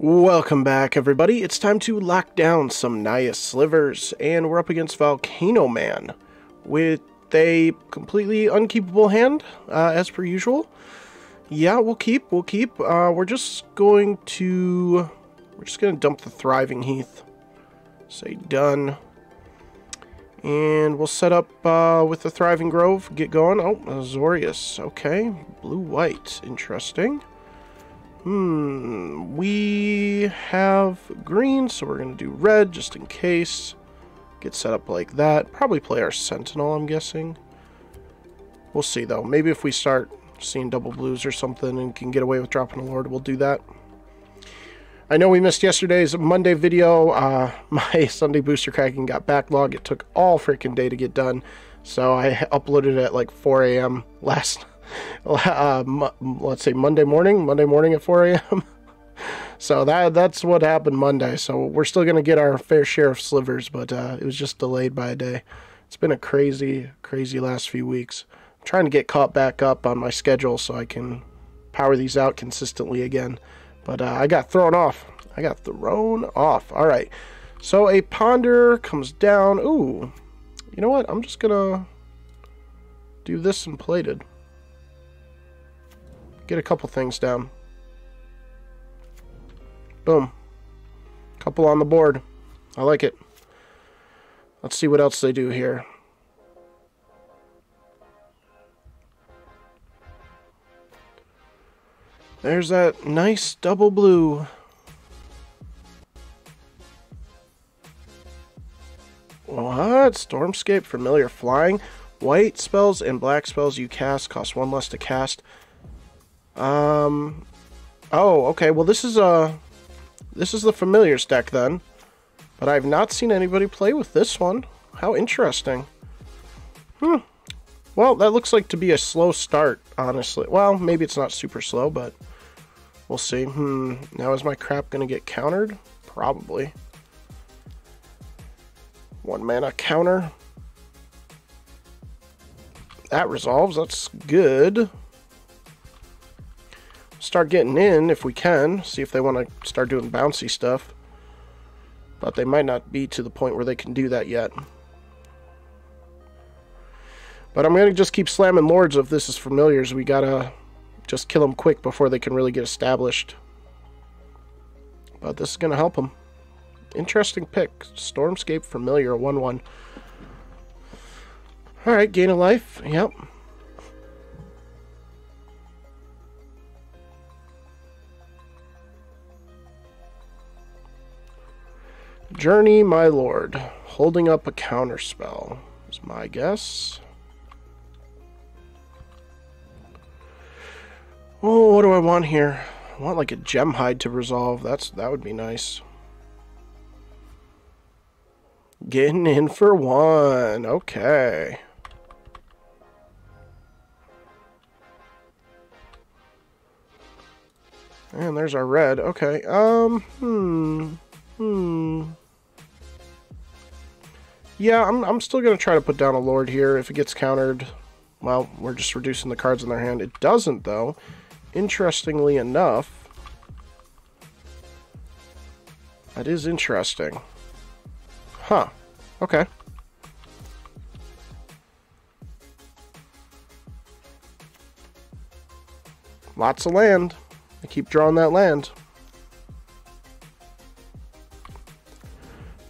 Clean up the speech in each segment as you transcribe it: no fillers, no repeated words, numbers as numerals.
Welcome back, everybody. It's time to lock down some Naya Slivers, and we're up against Volcano Man with a completely unkeepable hand, as per usual. Yeah, we'll keep. We're just gonna dump the Thriving Heath. Say done. And we'll set up with the Thriving Grove, get going. Oh, Azorius, okay. Blue-white, interesting. We have green, so we're going to do red just in case. Get set up like that. Probably play our Sentinel, I'm guessing. We'll see, though. Maybe if we start seeing double blues or something and can get away with dropping a Lord, we'll do that. I know we missed yesterday's Monday video. My Sunday booster cracking got backlogged. It took all freaking day to get done, so I uploaded it at like 4 a.m. last night. Let's say Monday morning at 4 a.m. So that's what happened Monday. So we're still going to get our fair share of slivers, but it was just delayed by a day. It's been a crazy, crazy last few weeks. I'm trying to get caught back up on my schedule so I can power these out consistently again. But I got thrown off. All right. So a Ponder comes down. Ooh, you know what? I'm just going to do this and Plated. Get a couple things down. Boom. Couple on the board. I like it. Let's see what else they do here. There's that nice double blue. What? Stormscape Familiar flying. White spells and black spells you cast cost one less to cast. Oh, okay, well this is the Familiars deck then, but I've not seen anybody play with this one. How interesting. Well, that looks like to be a slow start, honestly. Well, maybe it's not super slow, but we'll see. Now is my crap gonna get countered? Probably. One mana counter. That resolves, that's good. Start getting in if we can, see if they want to start doing bouncy stuff, but they might not be to the point where they can do that yet. But I'm going to just keep slamming Lords. If this is Familiars, we gotta just kill them quick before they can really get established, but this is going to help them. Interesting pick, Stormscape Familiar, 1/1. Alright, gain a life, yep. Journey, my lord, holding up a counter spell is my guess. Oh, what do I want here? I want like a Gem Hide to resolve. That would be nice. Getting in for one. Okay. And there's our red. Okay. Yeah, I'm still going to try to put down a Lord here. If it gets countered, well, we're just reducing the cards in their hand. It doesn't, though. Interestingly enough. That is interesting. Huh. Okay. Lots of land. I keep drawing that land.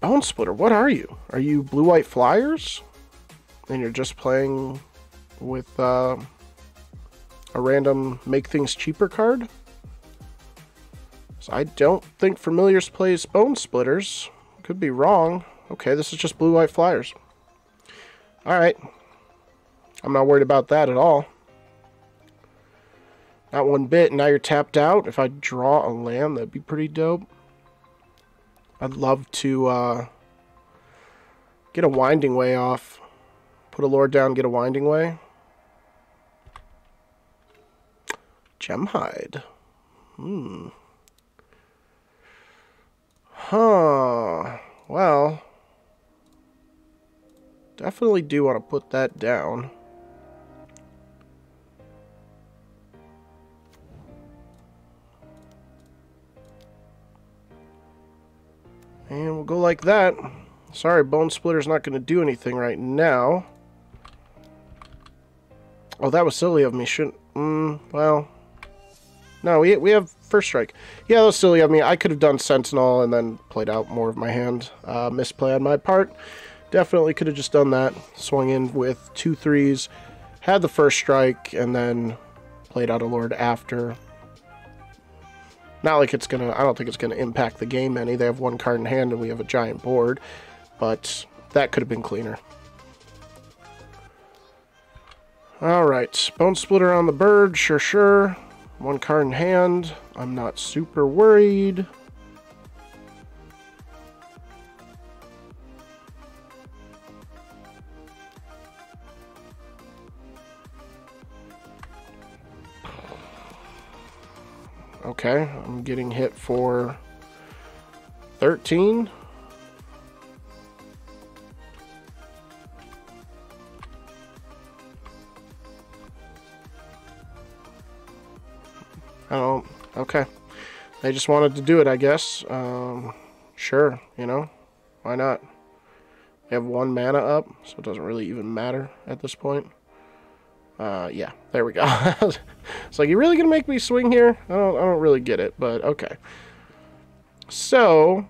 Bone Splitter, what are you? Are you blue-white flyers? And you're just playing with a random make things cheaper card? So I don't think Familiars plays Bone Splitters. Could be wrong. Okay, this is just blue-white flyers. Alright. I'm not worried about that at all. Not one bit. Now you're tapped out. If I draw a land, that'd be pretty dope. I'd love to get a Winding Way off. Put a Lord down, get a Winding Way. Gem Hide. Huh. Well. Definitely do want to put that down. And we'll go like that. Sorry, Bone Splitter's not going to do anything right now. Oh, that was silly of me. Shouldn't... well... No, we have first strike. Yeah, that was silly of me. I could have done Sentinel and then played out more of my hand. Misplay on my part. Definitely could have just done that. Swung in with 2 3s. Had the first strike and then played out a Lord after. Not like it's going to... I don't think it's going to impact the game any. They have one card in hand and we have a giant board. But that could have been cleaner. Alright. Bone Splitter on the bird. Sure, sure. One card in hand. I'm not super worried. Okay, I'm getting hit for 13. Oh, okay. They just wanted to do it, I guess. Sure, you know, why not? They have one mana up, so it doesn't really even matter at this point. Yeah, there we go. It's like, you really gonna make me swing here? I don't really get it, but okay. So,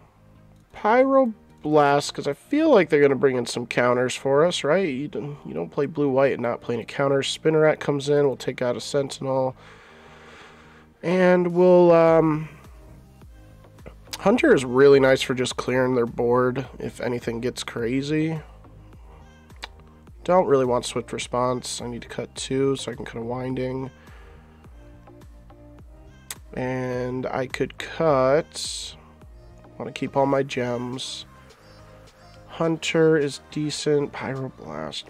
Pyroblast, because I feel like they're gonna bring in some counters for us, right? You don't play blue-white and not playing a counter. Spinarak comes in, we'll take out a Sentinel. And we'll, Hunter is really nice for just clearing their board if anything gets crazy. Don't really want Swift Response. I need to cut 2 so I can cut a Winding. And I could cut... I want to keep all my gems. Hunter is decent. Pyroblast.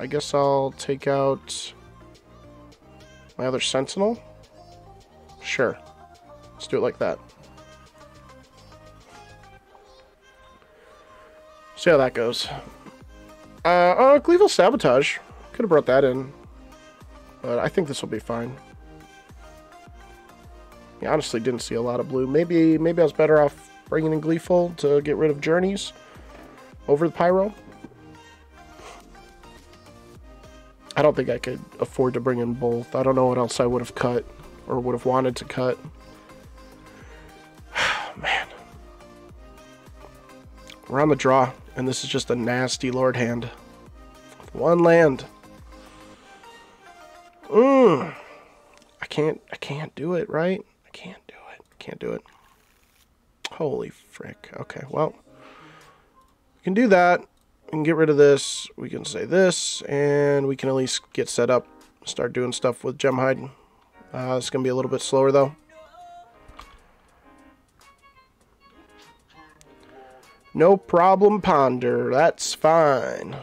I guess I'll take out... my other Sentinel? Sure. Let's do it like that. See how that goes. Oh, Gleeful Sabotage. Could have brought that in. But I think this will be fine. I honestly didn't see a lot of blue. Maybe I was better off bringing in Gleeful to get rid of Journeys over the Pyro. I don't think I could afford to bring in both. I don't know what else I would have cut or would have wanted to cut. Man. We're on the draw, and this is just a nasty Lord hand. One land. I can't do it, right? I can't do it. Can't do it. Holy frick. Okay, well. We can do that. We can get rid of this, we can say this, and we can at least get set up, start doing stuff with Gem Hide. It's going to be a little bit slower, though. No problem, Ponder. That's fine.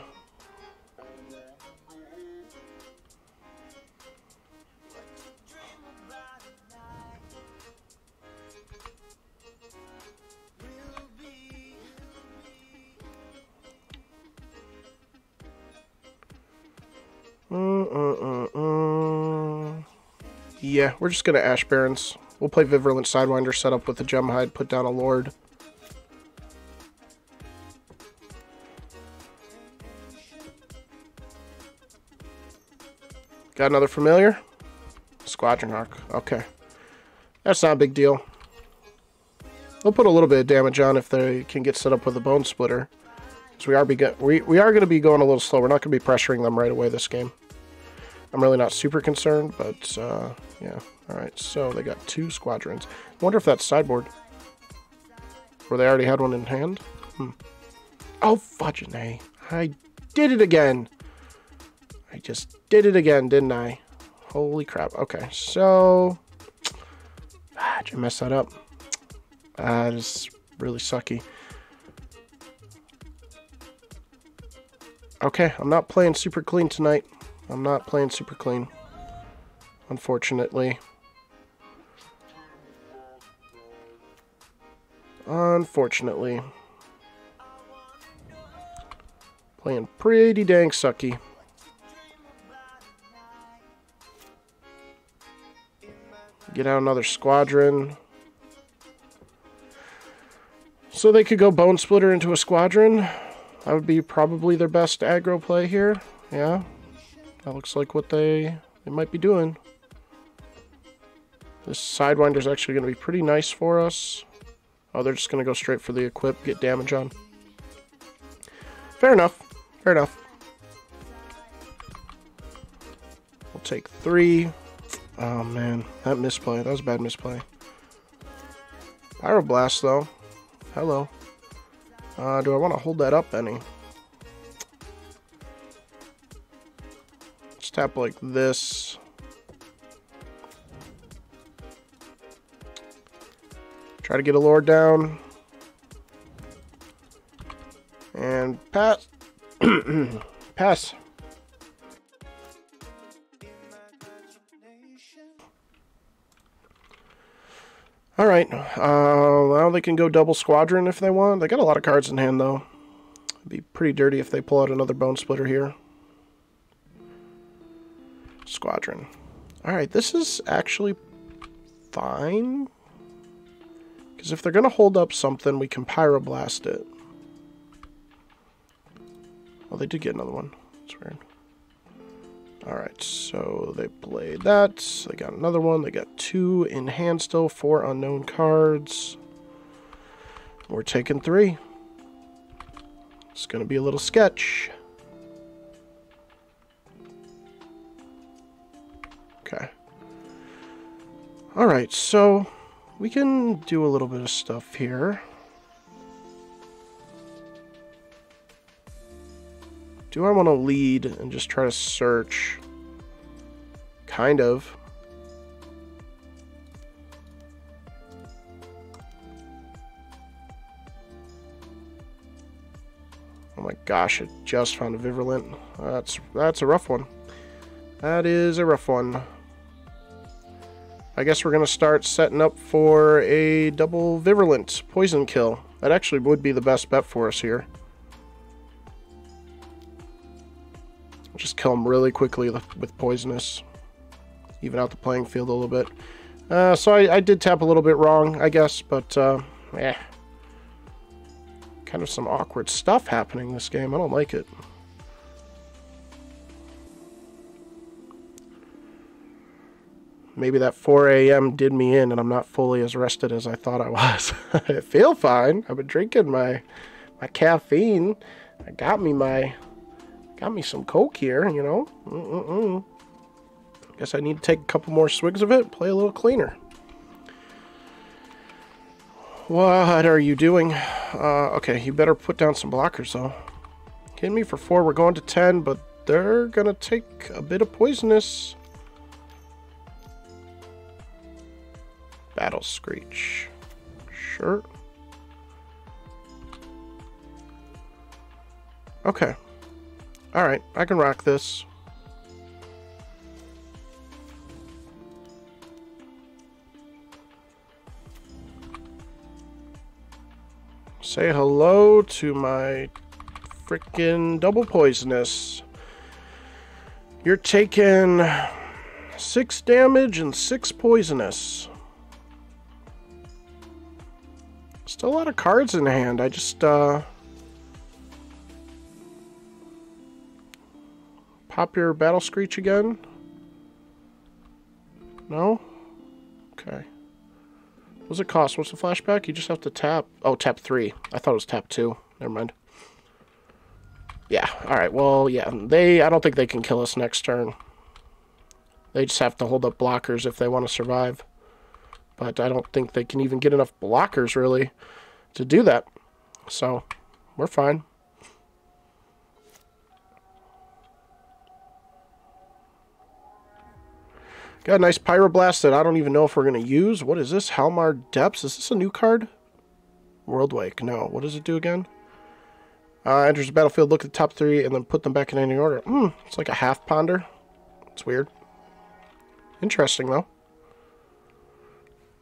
Yeah, we're just going to Ash Barrens. We'll play Viverlint Sidewinder, set up with the Gem Hide, put down a Lord. Got another Familiar? Squadron Arc. Okay. That's not a big deal. They'll put a little bit of damage on if they can get set up with a Bone Splitter. So we are going to be going a little slow. We're not going to be pressuring them right away this game. I'm really not super concerned, but, yeah. Alright, so they got 2 squadrons. I wonder if that's sideboard. Or they already had one in hand? Oh, fudgin' eh. I did it again! I just did it again, didn't I? Holy crap. Okay, so... did I mess that up? That is really sucky. Okay, I'm not playing super clean tonight. I'm not playing super clean, unfortunately. Unfortunately. Playing pretty dang sucky. Get out another squadron. So they could go Bone Splitter into a Squadron. That would be probably their best aggro play here. Yeah. That looks like what they might be doing. This Sidewinder is actually going to be pretty nice for us. Oh, they're just going to go straight for the equip, get damage on. Fair enough. Fair enough. We'll take 3. Oh, man. That misplay. That was a bad misplay. Pyroblast, though. Hello. Do I want to hold that up any? Let's tap like this. Try to get a lure down. And pass. Pass. Alright, well, they can go double Squadron if they want. They got a lot of cards in hand, though. It'd be pretty dirty if they pull out another Bone Splitter here. Squadron. Alright, this is actually fine. Because if they're going to hold up something, we can Pyroblast it. Oh, they did get another one. That's weird. Alright, so they played that. They got another one. They got 2 in hand still, 4 unknown cards. We're taking 3. It's going to be a little sketch. Okay. Alright, so we can do a little bit of stuff here. Do I want to lead and just try to search? Kind of. Oh my gosh, I just found a Viverlint. That's a rough one. That is a rough one. I guess we're going to start setting up for a double Viverlint poison kill. That actually would be the best bet for us here. Just kill them really quickly with Poisonous. Even out the playing field a little bit. So I did tap a little bit wrong, I guess, but yeah. Kind of some awkward stuff happening this game. I don't like it. Maybe that 4 a.m. did me in and I'm not fully as rested as I thought I was. I feel fine. I've been drinking my caffeine. I got me my... Got me some Coke here, you know. Guess I need to take a couple more swigs of it, play a little cleaner. What are you doing? Okay, you better put down some blockers, though. Hitting me for 4. We're going to 10, but they're going to take a bit of Poisonous. Battle Screech. Sure. Okay. Alright, I can rock this. Say hello to my frickin' double Poisonous. You're taking 6 damage and 6 Poisonous. Still a lot of cards in hand. I just, pop your Battle Screech again? No? Okay. What's it cost? What's the flashback? You just have to tap... Oh, tap 3. I thought it was tap 2. Never mind. Yeah. Alright, well, yeah. I don't think they can kill us next turn. They just have to hold up blockers if they want to survive. But I don't think they can even get enough blockers, really, to do that. So, we're fine. Got a nice Pyroblast that I don't even know if we're going to use. What is this? Helmar Depths? Is this a new card? Worldwake. No. What does it do again? Enters the battlefield, look at the top 3, and then put them back in any order. It's like a half ponder. It's weird. Interesting, though.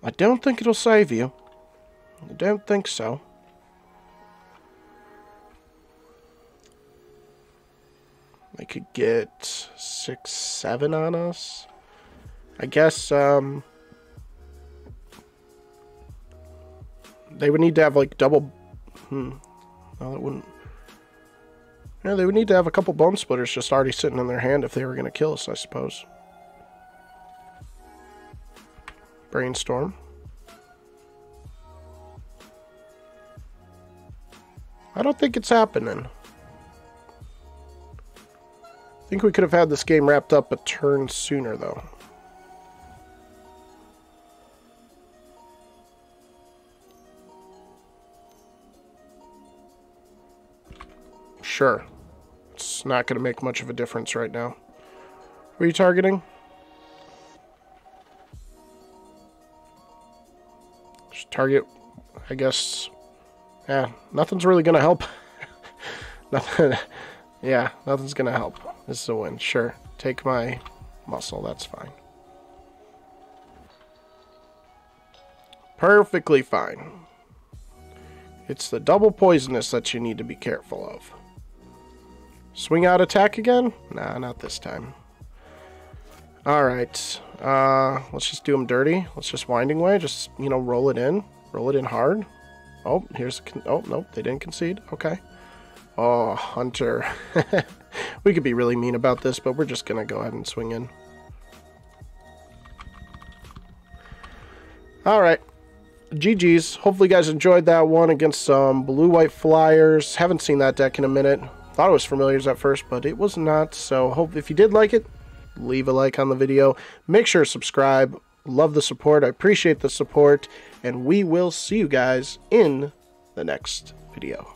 I don't think it'll save you. I don't think so. They could get 6, 7 on us. I guess, they would need to have, like, double No, that wouldn't. Yeah, they would need to have a couple Bone Splitters just already sitting in their hand if they were going to kill us, I suppose. Brainstorm. I don't think it's happening. I think we could have had this game wrapped up a turn sooner, though. Sure. It's not going to make much of a difference right now. Who are you targeting? Just target, I guess. Yeah, nothing's really going to help. Nothing. Yeah, nothing's going to help. This is a win. Sure. Take my muscle. That's fine. Perfectly fine. It's the double poisonous that you need to be careful of. Swing out attack again? Nah, not this time. Alright. Let's just do him dirty. Let's just Winding Way. Just, you know, roll it in. Roll it in hard. Oh, here's... Oh, nope. They didn't concede. Okay. Oh, Hunter. We could be really mean about this, but we're just going to go ahead and swing in. Alright. GG's. Hopefully you guys enjoyed that one against some blue-white flyers. Haven't seen that deck in a minute. Thought it was familiars at first, but it was not. So hope if you did like it, leave a like on the video. Make sure to subscribe. Love the support. I appreciate the support. And we will see you guys in the next video.